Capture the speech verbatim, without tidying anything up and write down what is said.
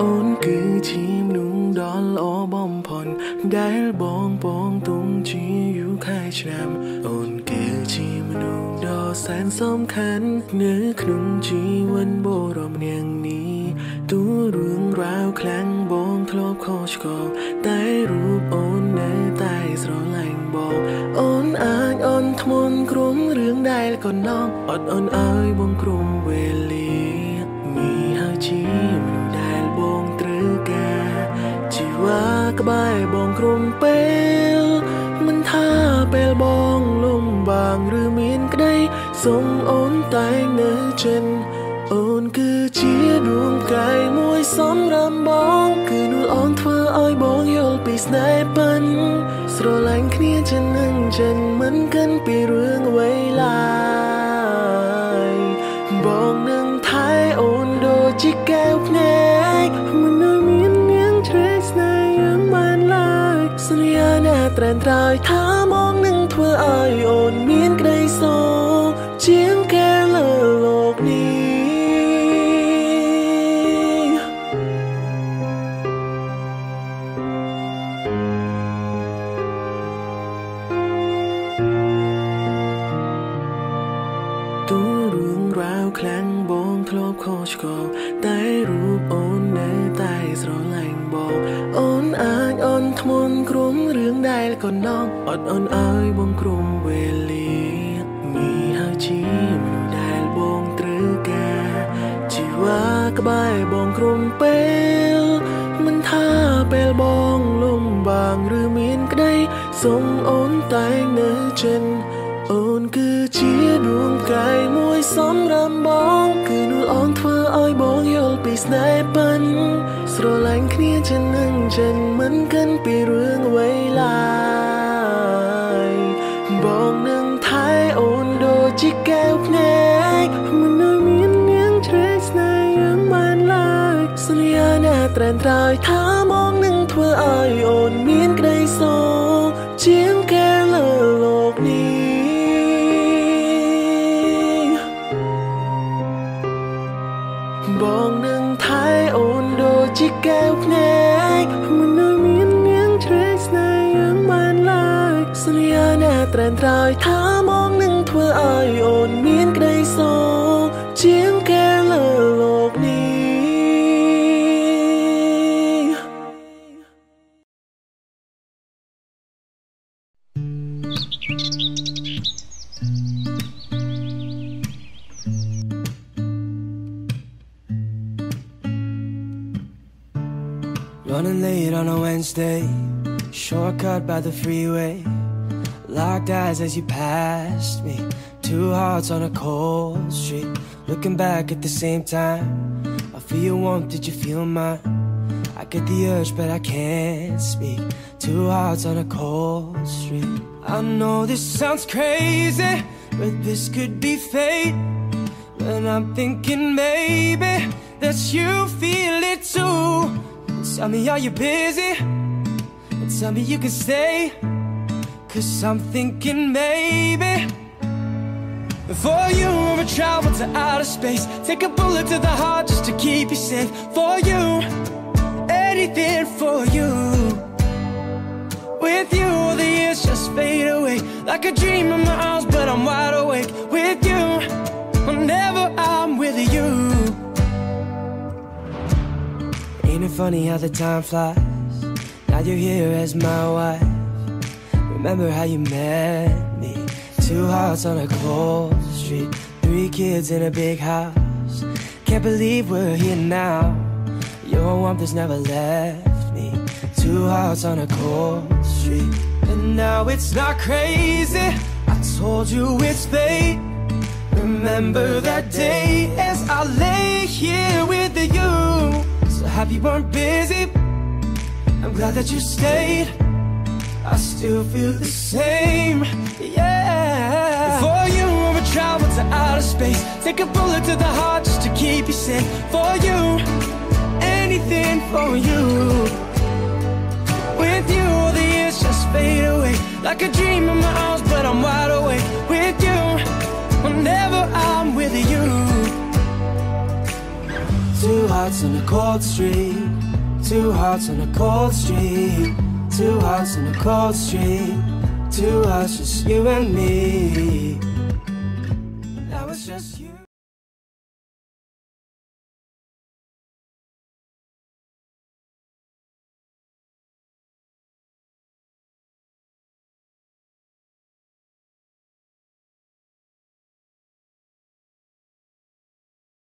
ôn cứ chim nung đón ló bom phòn đáy bóng bóng tung chi yêu khai tràm ôn cứ chim nung đo sáng xóm khán nữ nung chi vẫn bồ rộm niềng ní tú rương ráo kháng bóng khóc khó chọc tay rụp ôn nơi tay rõ lành bò ôn ác ôn thôn cúm rương đai còn non ọt ôn ơi bông cúm về lý mi hao chiว่ากบายบองกรุมเปลมันท่าเปลบองลมบางหรือมีนก็ได้ทรงโอนตายเนื้อเจนโอนคือชีดวงกายมวยซ้อมรำบองคือนูอ่อนเธออ้อยบองโยกปีสไนปันสโลลังขี้เจนนั่งเจนเหมือนกันปีเรื่องไว้ลายบองหนึ่งท้ายโอนโดจิแก้วแนแตรนตรายถ้ามองหนึ่งเธออายโอนเมียนใกล้โซเจียงแก่เลิกโลกนี้ตัวเรื่องราวแคลงบองคลอบคอชกอบใต้รูปโอนในใต้สระแหล่งบอกโอนอายโอนทมุนกรุมได้แล้วก็น้องอดอ่อนเอ้ยบงกรุมเวลีมีเฮาจีมได้บงตรึกาชีวากบายบงกรุมเปลมันท่าเปลบองลมบางหรือมีนก็ได้ทรงโอนตายเนื้อเจนโอนคือชีดวงกายมวยซ้อมรำบองคือนูอ่อนเธออ้อยบองโยกปีสไนปันสโลลังขี้เจนนั่งเจนเหมือนกันปีเรื่องไว้ลายบองหนึ่งท้ายโอนโดจิแก้วแนกมันน้อยมีนยังเทรสในยังมันลายสัญญาหน้าแตรนตรายถ้ามองหนึ่งเธออ้อยโอนมีนใกล้โซเจียงแก้วเลิกโลกนี้บองหนึ่งท้ายโอนโดจิแก้วแนกมันน้อยมีนยังเทรสในยังมันลายสัญญาหน้าแตรนตรายถ้ามองหนึ่งเธออ้อยโอนมีนใกล้โซเจียงแก้วเลิกโลกนี้Running late on a Wednesday, shortcut by the freeway. Locked eyes as you passed me, two hearts on a cold street. Looking back at the same time, I feel your warmth, did you feel mine? I get the urge but I can't speak, two hearts on a cold street. I know this sounds crazy, but this could be fate. When I'm thinking maybe that you feel it too. Tell me, are you busy? And tell me you can stay, cause I'm thinking maybe for you I'ma travel to outer space, take a bullet to the heart just to keep you safe. For you, anything for you. With you all the years just fade away, like a dream in my arms but I'm wide awake. With you, whenever I'm with you. Ain't it funny how the time flies? Now you're here as my wife. Remember how you met me? Two hearts on a cold street, three kids in a big house. Can't believe we're here now. Your warmth has never left me. Two hearts on a cold street. And now it's not crazy, I told you it's fate. Remember that day as I lay here with you. So happy you weren't busy, I'm glad that you stayed. I still feel the same, yeah. For you I'ma travel to outer space, take a bullet to the heart just to keep you safe. For you, anything for you. With you all the years just fade away, like a dream in my arms but I'm wide awake. With you, whenever I'm with you. Two hearts hearts in a cold street, two hearts in a cold street, two hearts in a cold street, two hearts, just you and me. That was just you.